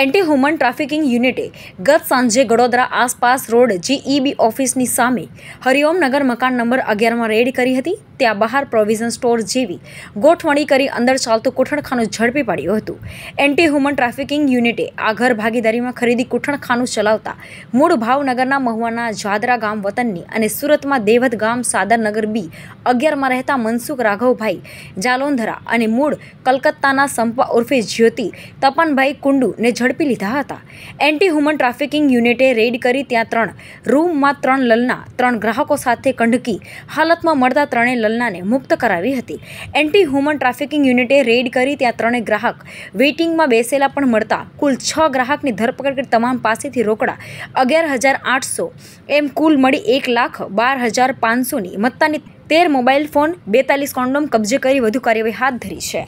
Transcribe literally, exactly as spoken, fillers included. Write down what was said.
Anti human trafficking યુનિટે ગત સાંજે ગડોદરા આસપાસ રોડ જીઈબી ઓફિસની સામે હરિઓમનગર મકાન નંબર અગિયારમાં રેડ કરી હતી. ત્યાં બહાર પ્રોવિઝન સ્ટોર જેવી ગોઠવણી કરી અંદર ચાલતું કૂઠણખાનું ઝડપી પાડ્યું હતું. એન્ટી હ્યુમન ટ્રાફિકિંગ યુનિટે આ ઘર ભાગીદારીમાં ખરીદી કૂઠણખાનું ચલાવતા મૂળ ભાવનગરના મહુવાના જાદરા ગામ વતનની અને સુરતમાં દેવધ ગામ સાદરનગર બી અગિયારમાં રહેતા મનસુખ રાઘવભાઈ જાલોંધરા અને મૂળ કલકત્તાના સંપા ઉર્ફે જ્યોતિ તપનભાઈ કુંડુ ને ઝડપી લીધા હતા. એન્ટી હ્યુમન ટ્રાફિકિંગ યુનિટે રેડ કરી ત્યાં ત્રણ રૂમમાં ત્રણ લલના ત્રણ ગ્રાહકો સાથે કંડકી હાલતમાં મળતા ત્રણેય લલનાને મુક્ત કરાવી હતી. એન્ટી હ્યુમન ટ્રાફિકિંગ યુનિટે રેડ કરી ત્યાં ત્રણેય ગ્રાહક વેઇટિંગમાં બેસેલા પણ મળતા કુલ છ ગ્રાહકની ધરપકડ કરી તમામ પાસેથી રોકડા અગિયાર હજાર આઠસો એમ કુલ મળી એક લાખ બાર હજાર પાંચસોની મત્તાની તેર મોબાઈલ ફોન બેતાલીસ કોન્ડોમ કબજે કરી વધુ કાર્યવાહી હાથ ધરી છે.